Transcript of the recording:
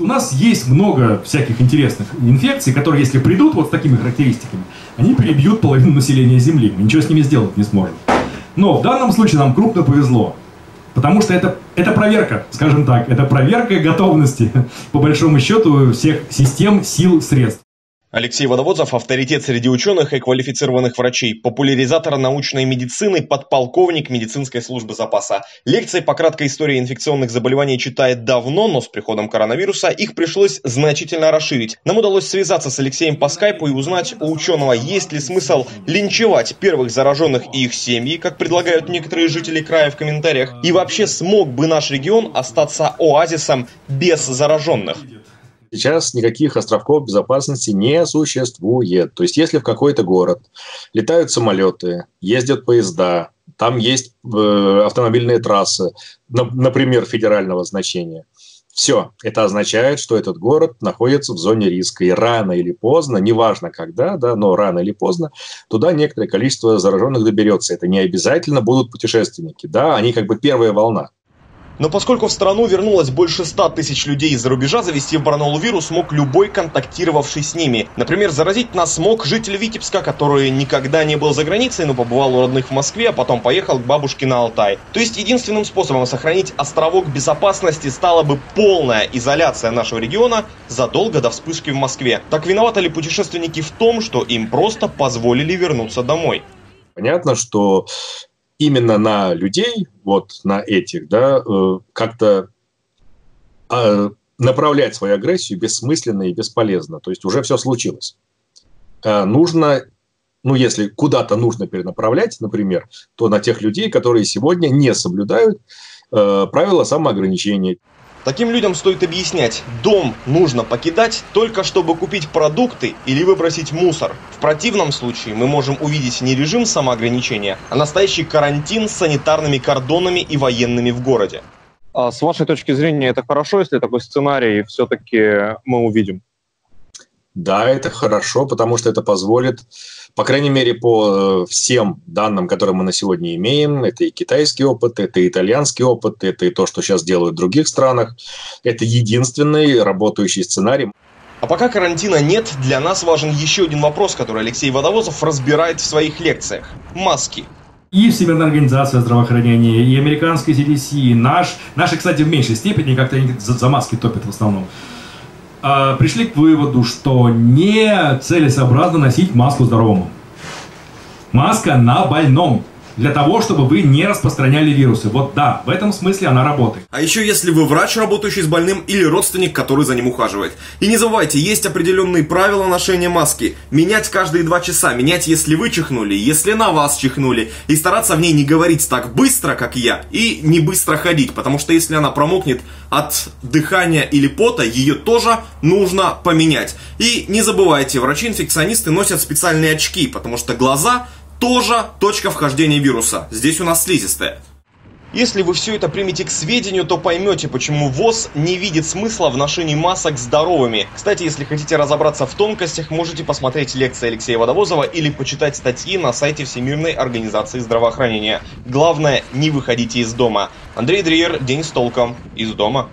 У нас есть много всяких интересных инфекций, которые, если придут вот с такими характеристиками, они перебьют половину населения Земли. Мы ничего с ними сделать не сможем. Но в данном случае нам крупно повезло. Потому что это проверка, скажем так, это проверка готовности, по большому счету, всех систем, сил, средств. Алексей Водовозов – авторитет среди ученых и квалифицированных врачей, популяризатор научной медицины, подполковник медицинской службы запаса. Лекции по краткой истории инфекционных заболеваний читает давно, но с приходом коронавируса их пришлось значительно расширить. Нам удалось связаться с Алексеем по скайпу и узнать у ученого, есть ли смысл линчевать первых зараженных и их семьи, как предлагают некоторые жители края в комментариях, и вообще смог бы наш регион остаться оазисом без зараженных. Сейчас никаких островков безопасности не существует. То есть если в какой-то город летают самолеты, ездят поезда, там есть автомобильные трассы, например, федерального значения, все, это означает, что этот город находится в зоне риска. И рано или поздно, неважно когда, да, но рано или поздно, туда некоторое количество зараженных доберется. Это не обязательно будут путешественники, да, они как бы первая волна. Но поскольку в страну вернулось больше 100 тысяч людей из-за рубежа, завести в Барнаул вирус мог любой, контактировавший с ними. Например, заразить нас мог житель Витебска, который никогда не был за границей, но побывал у родных в Москве, а потом поехал к бабушке на Алтай. То есть единственным способом сохранить островок безопасности стала бы полная изоляция нашего региона задолго до вспышки в Москве. Так виноваты ли путешественники в том, что им просто позволили вернуться домой? Понятно, что именно на людей, вот на этих, да, как-то направлять свою агрессию бессмысленно и бесполезно. То есть уже все случилось. Нужно, ну если куда-то нужно перенаправлять, например, то на тех людей, которые сегодня не соблюдают правила самоограничения. Таким людям стоит объяснять, дом нужно покидать только чтобы купить продукты или выбросить мусор. В противном случае мы можем увидеть не режим самоограничения, а настоящий карантин с санитарными кордонами и военными в городе. А с вашей точки зрения, это хорошо, если такой сценарий все-таки мы увидим? Да, это хорошо, потому что это позволит, по крайней мере, по всем данным, которые мы на сегодня имеем, это и китайский опыт, это и итальянский опыт, это и то, что сейчас делают в других странах, это единственный работающий сценарий. А пока карантина нет, для нас важен еще один вопрос, который Алексей Водовозов разбирает в своих лекциях – маски. И Всемирная организация здравоохранения, и американская CDC, и наши, кстати, в меньшей степени как-то за маски топят в основном. Пришли к выводу, что не целесообразно носить маску здоровому. Маска на больном. Для того, чтобы вы не распространяли вирусы. Вот да, в этом смысле она работает. А еще если вы врач, работающий с больным, или родственник, который за ним ухаживает. И не забывайте, есть определенные правила ношения маски. Менять каждые 2 часа. Менять, если вы чихнули, если на вас чихнули. И стараться в ней не говорить так быстро, как я, и не быстро ходить. Потому что если она промокнет от дыхания или пота, ее тоже нужно поменять. И не забывайте, врачи-инфекционисты носят специальные очки, потому что глаза тоже точка вхождения вируса. Здесь у нас слизистая. Если вы все это примете к сведению, то поймете, почему ВОЗ не видит смысла в ношении масок здоровыми. Кстати, если хотите разобраться в тонкостях, можете посмотреть лекции Алексея Водовозова или почитать статьи на сайте Всемирной организации здравоохранения. Главное, не выходите из дома. Андрей Дреер, «День с толком». Из дома.